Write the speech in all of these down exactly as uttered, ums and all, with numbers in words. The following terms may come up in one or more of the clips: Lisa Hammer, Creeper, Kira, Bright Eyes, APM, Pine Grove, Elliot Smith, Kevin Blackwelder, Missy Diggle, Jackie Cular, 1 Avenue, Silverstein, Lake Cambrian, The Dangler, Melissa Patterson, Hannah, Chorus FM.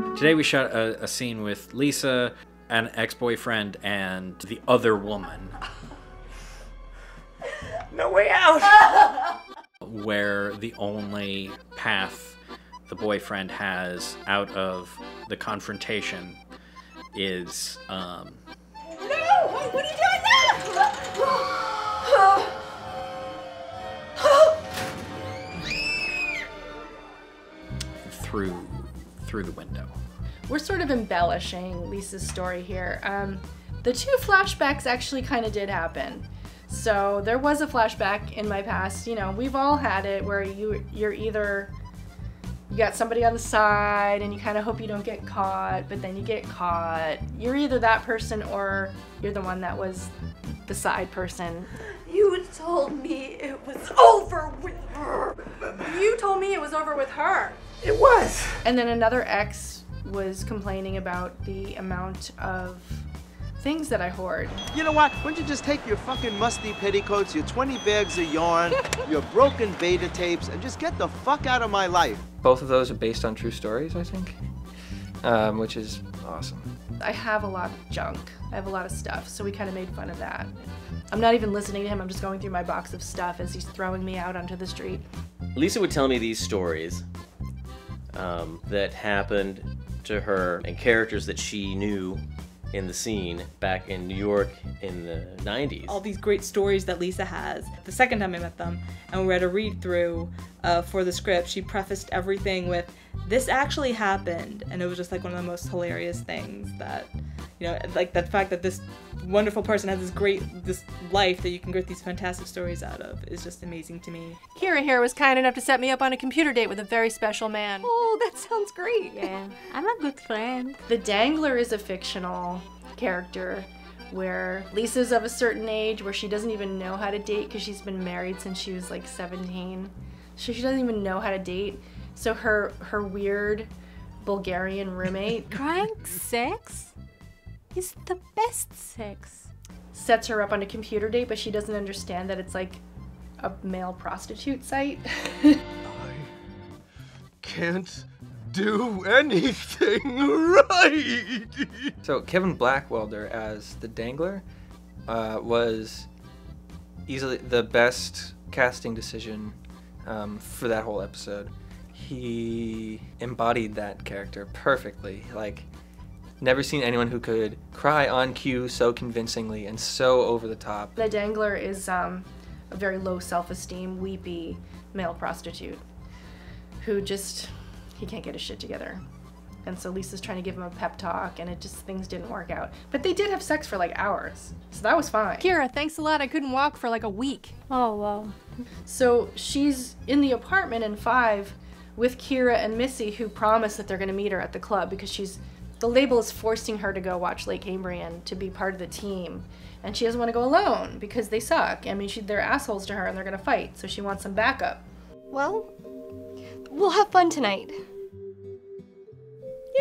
Today we shot a, a scene with Lisa, an ex-boyfriend, and the other woman. No way out! Where the only path the boyfriend has out of the confrontation is, um... No! What, what are you doing now? through, through the window. We're sort of embellishing Lisa's story here. Um, the two flashbacks actually kind of did happen. So there was a flashback in my past. You know, we've all had it where you, you're either, you got somebody on the side and you kind of hope you don't get caught, but then you get caught. You're either that person or you're the one that was the side person. You told me it was over with her. You told me it was over with her. It was. And then another ex was complaining about the amount of things that I hoard. You know what? Why don't you just take your fucking musty petticoats, your twenty bags of yarn, your broken beta tapes, and just get the fuck out of my life. Both of those are based on true stories, I think, um, which is awesome. I have a lot of junk. I have a lot of stuff, so we kind of made fun of that. I'm not even listening to him. I'm just going through my box of stuff as he's throwing me out onto the street. Lisa would tell me these stories um, that happened to her and characters that she knew in the scene back in New York in the nineties. All these great stories that Lisa has. The second time I met them and we were at a read-through uh, for the script, she prefaced everything with, "This actually happened," and it was just like one of the most hilarious things that, you know, like the fact that this wonderful person has this great, this life that you can get these fantastic stories out of is just amazing to me. Kira here was kind enough to set me up on a computer date with a very special man. Oh, that sounds great. Yeah, I'm a good friend. The Dangler is a fictional character where Lisa's of a certain age where she doesn't even know how to date because she's been married since she was like seventeen. So she doesn't even know how to date. So her, her weird Bulgarian roommate. Crank sex is the best sex. Sets her up on a computer date, but she doesn't understand that it's like a male prostitute site. I can't do anything right. So Kevin Blackwelder as the Dangler uh, was easily the best casting decision um, for that whole episode. He embodied that character perfectly. Like, never seen anyone who could cry on cue so convincingly and so over the top. The Dangler is um, a very low self-esteem, weepy male prostitute who just, he can't get his shit together. And so Lisa's trying to give him a pep talk and it just, things didn't work out. But they did have sex for like hours, so that was fine. Kira, thanks a lot, I couldn't walk for like a week. Oh, wow. So she's in the apartment in five with Kira and Missy, who promise that they're gonna meet her at the club because she's, the label is forcing her to go watch Lake Cambrian to be part of the team. And she doesn't wanna go alone because they suck. I mean, she, they're assholes to her and they're gonna fight, so she wants some backup. Well, we'll have fun tonight.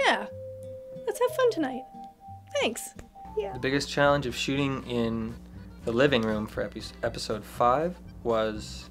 Yeah, let's have fun tonight. Thanks. Yeah. The biggest challenge of shooting in the living room for epi episode five was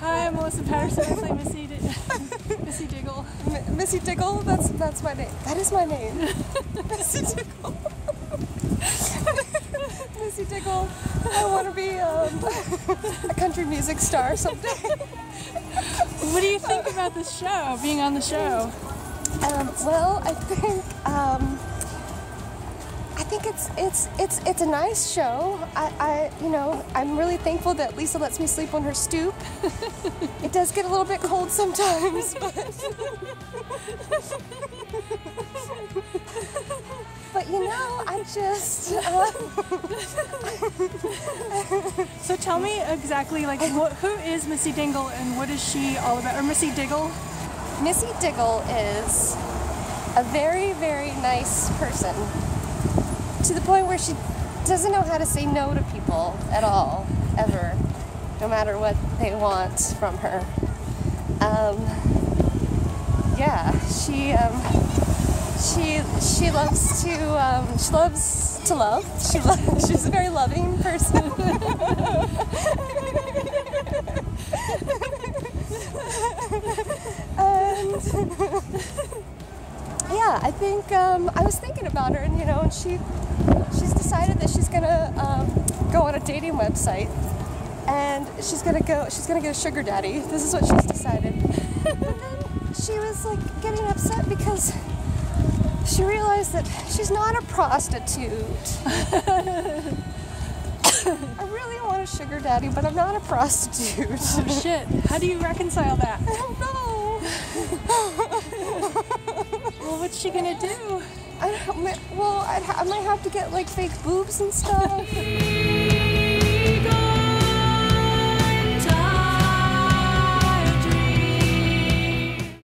Hi, I'm Melissa Patterson. I play Missy, Di Missy Diggle. M Missy Diggle? That's, that's my name. That is my name. Missy Diggle. Missy Diggle. I want to be um, a country music star someday. What do you think about this show, being on the show? Um, well, I think, um, I think it's it's it's it's a nice show. I, I you know I'm really thankful that Lisa lets me sleep on her stoop. It does get a little bit cold sometimes, but. But you know, I just. Uh... So tell me exactly, like, what, who is Missy Dingle and what is she all about? Or Missy Diggle? Missy Diggle is a very, very nice person, to the point where she doesn't know how to say no to people at all, ever, no matter what they want from her. Um, yeah, she. Um, She she loves to um, she loves to love. She loves, she's a very loving person. And yeah, I think um, I was thinking about her, and you know, and she she's decided that she's gonna um, go on a dating website, and she's gonna go she's gonna get a sugar daddy. This is what she's decided. But then she was like getting upset because. She realized that she's not a prostitute. I really want a sugar daddy, but I'm not a prostitute. Oh, shit. How do you reconcile that? I don't know. Well, what's she gonna do? I don't, well, I'd ha I might have to get, like, fake boobs and stuff.